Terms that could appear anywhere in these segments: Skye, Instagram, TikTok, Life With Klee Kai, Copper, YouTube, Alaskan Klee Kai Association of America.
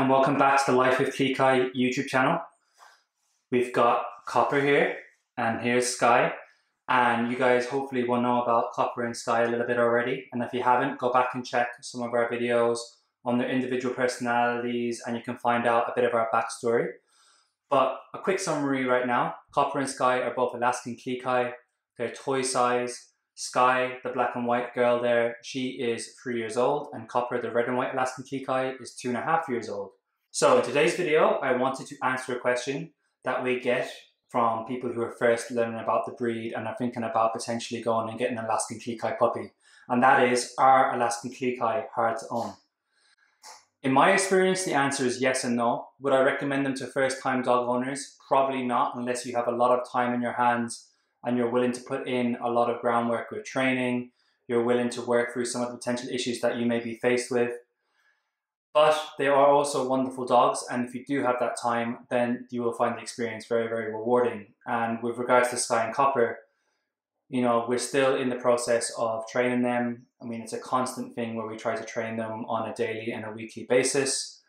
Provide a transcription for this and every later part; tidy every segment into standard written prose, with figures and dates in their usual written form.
and welcome back to the Life With Klee Kai YouTube channel. We've got Copper here, and here's Skye, and you guys hopefully will know about Copper and Skye a little bit already, and if you haven't, go back and check some of our videos on their individual personalities and you can find out a bit of our backstory. But a quick summary right now, Copper and Skye are both Alaskan Klee Kai. They're toy size. Skye, the black and white girl there, she is 3 years old, and Copper, the red and white Alaskan Klee Kai, is 2.5 years old. So in today's video, I wanted to answer a question that we get from people who are first learning about the breed and are thinking about potentially going and getting an Alaskan Klee Kai puppy. And that is, are Alaskan Klee Kai hard to own? In my experience, the answer is yes and no. Would I recommend them to first-time dog owners? Probably not, unless you have a lot of time in your hands and you're willing to put in a lot of groundwork with training, you're willing to work through some of the potential issues that you may be faced with. But they are also wonderful dogs, and if you do have that time, then you will find the experience very, very rewarding. And with regards to Skye and Copper, you know, we're still in the process of training them. I mean, it's a constant thing where we try to train them on a daily and a weekly basis.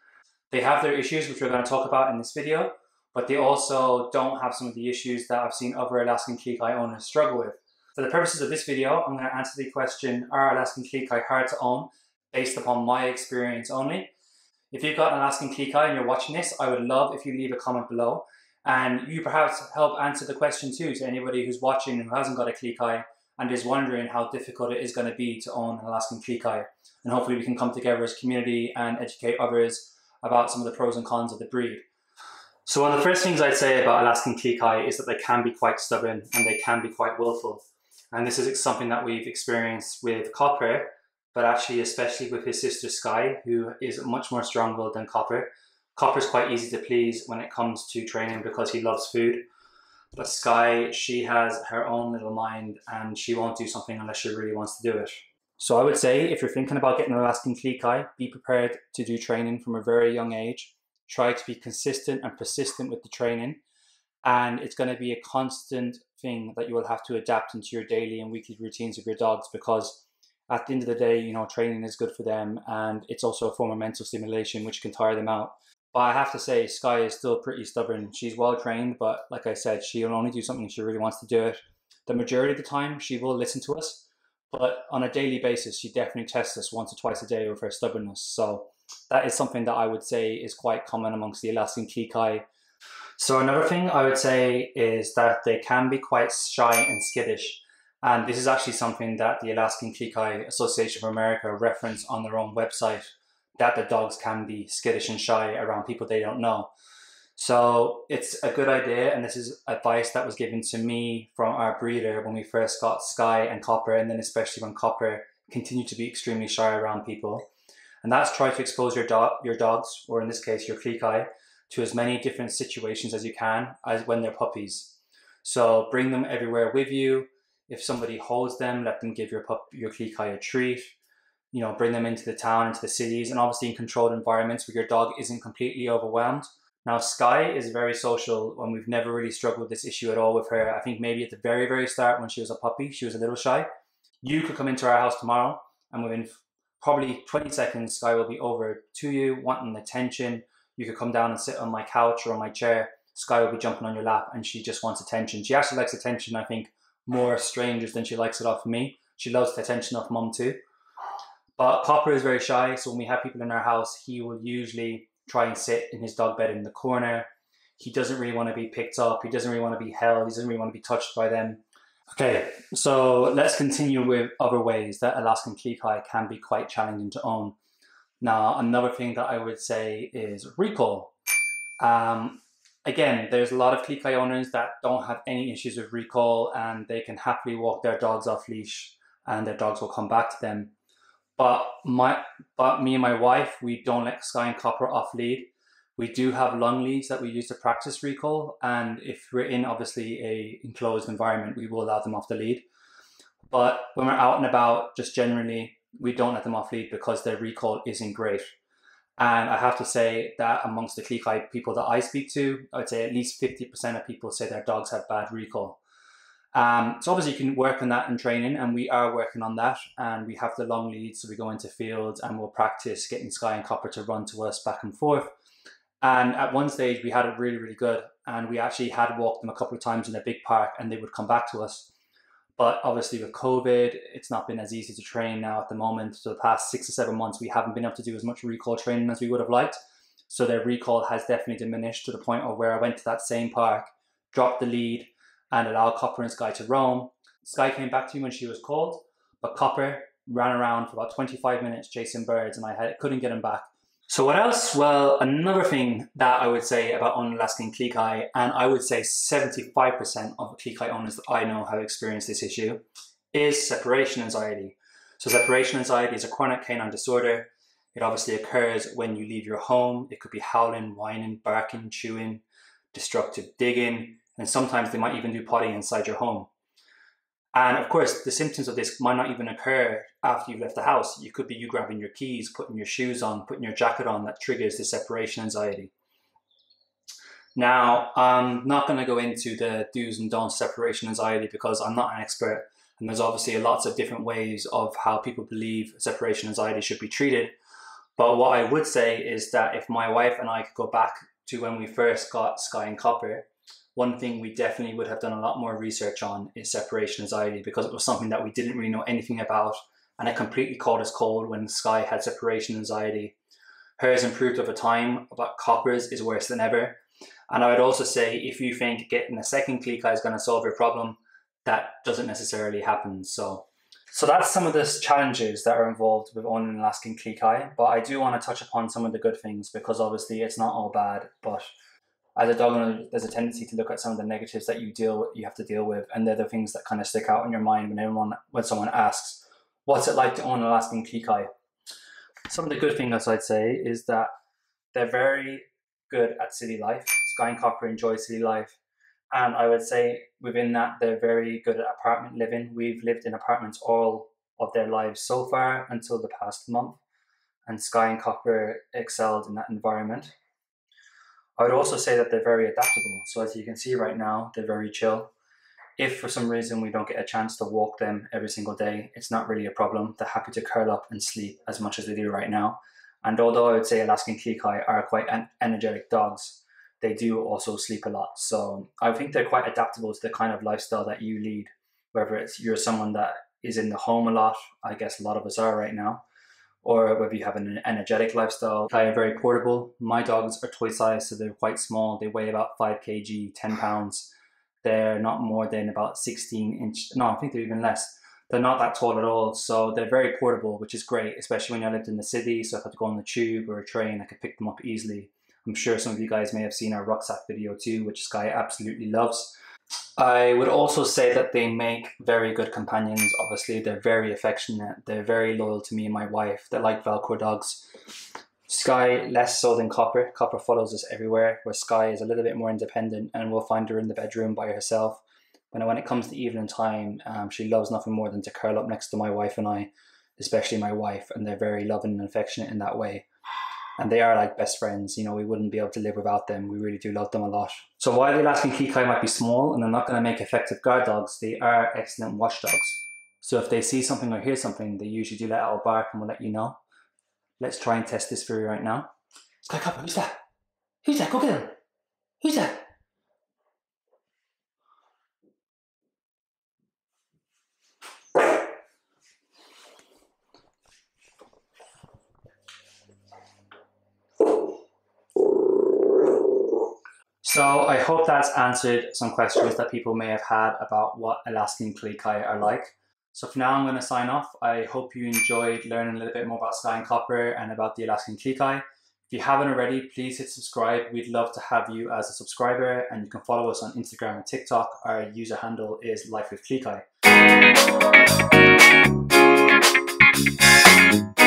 They have their issues, which we're going to talk about in this video, but they also don't have some of the issues that I've seen other Alaskan Klee Kai owners struggle with. For the purposes of this video, I'm going to answer the question, are Alaskan Klee Kai hard to own, based upon my experience only. If you've got an Alaskan Klee Kai and you're watching this, I would love if you leave a comment below, and you perhaps help answer the question too to anybody who's watching who hasn't got a Klee Kai and is wondering how difficult it is going to be to own an Alaskan Klee Kai. And hopefully we can come together as a community and educate others about some of the pros and cons of the breed. So one of the first things I'd say about Alaskan Klee Kai is that they can be quite stubborn and they can be quite willful. And this is something that we've experienced with Copper, but actually especially with his sister Skye, who is much more strong-willed than Copper. Copper's quite easy to please when it comes to training because he loves food. But Skye, she has her own little mind and she won't do something unless she really wants to do it. So I would say if you're thinking about getting an Alaskan Klee Kai, be prepared to do training from a very young age. Try to be consistent and persistent with the training, and it's going to be a constant thing that you will have to adapt into your daily and weekly routines of your dogs, because at the end of the day, you know, training is good for them and it's also a form of mental stimulation which can tire them out. But I have to say, Skye is still pretty stubborn. She's well trained, but like I said, she'll only do something if she really wants to do it. The majority of the time she will listen to us, but on a daily basis she definitely tests us once or twice a day with her stubbornness. So that is something that I would say is quite common amongst the Alaskan Klee Kai. So another thing I would say is that they can be quite shy and skittish. And this is actually something that the Alaskan Klee Kai Association of America reference on their own website, that the dogs can be skittish and shy around people they don't know. So it's a good idea, and this is advice that was given to me from our breeder when we first got Skye and Copper, and then especially when Copper continued to be extremely shy around people. And that's try to expose your dogs, or in this case your Klee Kai, to as many different situations as you can as when they're puppies. So bring them everywhere with you. If somebody holds them, let them give your Klee Kai a treat. You know, bring them into the town, into the cities, and obviously in controlled environments where your dog isn't completely overwhelmed. Now Skye is very social, and we've never really struggled with this issue at all with her. I think maybe at the very, very start when she was a puppy, she was a little shy. You could come into our house tomorrow, and within probably 20 seconds, Skye will be over to you, wanting attention. You could come down and sit on my couch or on my chair. Skye will be jumping on your lap, and she just wants attention. She actually likes attention, I think, more strangers than she likes it off me. She loves the attention off mum too. But Copper is very shy, so when we have people in our house, he will usually try and sit in his dog bed in the corner. He doesn't really want to be picked up. He doesn't really want to be held. He doesn't really want to be touched by them. Okay, so let's continue with other ways that Alaskan Klee Kai can be quite challenging to own. Now, another thing that I would say is recall. Again, there's a lot of Klee Kai owners that don't have any issues with recall, and they can happily walk their dogs off leash and their dogs will come back to them. But me and my wife, we don't let Skye and Copper off lead. We do have long leads that we use to practice recall, and if we're in obviously a enclosed environment, we will allow them off the lead. But when we're out and about, just generally, we don't let them off lead because their recall isn't great. And I have to say that amongst the Klee Kai people that I speak to, I would say at least 50% of people say their dogs have bad recall. So obviously you can work on that in training, and we are working on that, and we have the long leads, so we go into fields and we'll practice getting Skye and Copper to run to us back and forth. And at one stage, we had it really, really good. And we actually had walked them a couple of times in a big park and they would come back to us. But obviously with COVID, it's not been as easy to train now at the moment. So the past 6 or 7 months, we haven't been able to do as much recall training as we would have liked. So their recall has definitely diminished to the point of where I went to that same park, dropped the lead and allowed Copper and Skye to roam. Skye came back to me when she was cold, but Copper ran around for about 25 minutes chasing birds and I couldn't get him back. So what else? Well, another thing that I would say about owning Alaskan Klee Kai, and I would say 75% of Klee Kai owners that I know have experienced this issue, is separation anxiety. So separation anxiety is a chronic canine disorder. It obviously occurs when you leave your home. It could be howling, whining, barking, chewing, destructive digging, and sometimes they might even do potty inside your home. And of course, the symptoms of this might not even occur after you've left the house. It could be you grabbing your keys, putting your shoes on, putting your jacket on, that triggers the separation anxiety. Now, I'm not going to go into the do's and don'ts separation anxiety because I'm not an expert. And there's obviously lots of different ways of how people believe separation anxiety should be treated. But what I would say is that if my wife and I could go back to when we first got Skye and Copper, one thing we definitely would have done a lot more research on is separation anxiety, because it was something that we didn't really know anything about, and it completely caught us cold when Skye had separation anxiety. Hers improved over time, but Copper's is worse than ever. And I would also say, if you think getting a second Klee Kai is going to solve your problem, that doesn't necessarily happen. So that's some of the challenges that are involved with owning Alaskan Klee Kai, but I do want to touch upon some of the good things, because obviously it's not all bad, but as a dog owner, there's a tendency to look at some of the negatives that you have to deal with, and they're the things that kind of stick out in your mind when someone asks, what's it like to own Alaskan Klee Kai? Some of the good things I'd say is that they're very good at city life. Skye and Copper enjoy city life, and I would say within that they're very good at apartment living. We've lived in apartments all of their lives so far until the past month, and Skye and Copper excelled in that environment. I would also say that they're very adaptable. So as you can see right now, they're very chill. If for some reason we don't get a chance to walk them every single day, it's not really a problem. They're happy to curl up and sleep as much as they do right now. And although I would say Alaskan Klee Kai are quite energetic dogs, they do also sleep a lot. So I think they're quite adaptable to the kind of lifestyle that you lead, whether it's you're someone that is in the home a lot, I guess a lot of us are right now, or whether you have an energetic lifestyle. They are very portable. My dogs are toy size, so they're quite small. They weigh about 5 kg, 10 pounds. They're not more than about 16 inches. No, I think they're even less. They're not that tall at all. So they're very portable, which is great, especially when I lived in the city. So if I had to go on the tube or a train, I could pick them up easily. I'm sure some of you guys may have seen our rucksack video too, which Skye absolutely loves. I would also say that they make very good companions. Obviously, they're very affectionate. They're very loyal to me and my wife. They're like Velcro dogs. Skye less so than Copper. Copper follows us everywhere, where Skye is a little bit more independent and we'll find her in the bedroom by herself. But when it comes to evening time, she loves nothing more than to curl up next to my wife and I, especially my wife, and they're very loving and affectionate in that way. And they are like best friends, you know, we wouldn't be able to live without them. We really do love them a lot. So while the Alaskan Klee Kai might be small and they're not going to make effective guard dogs, they are excellent watchdogs. So if they see something or hear something, they usually do let out a bark and will let you know. Let's try and test this for you right now. Skye, Copper, who's that? Who's that? Go get him. Who's that? So I hope that's answered some questions that people may have had about what Alaskan Klee Kai are like. So for now, I'm going to sign off. I hope you enjoyed learning a little bit more about Skye and Copper and about the Alaskan Klee Kai. If you haven't already, please hit subscribe. We'd love to have you as a subscriber, and you can follow us on Instagram and TikTok. Our user handle is Life With Klee Kai.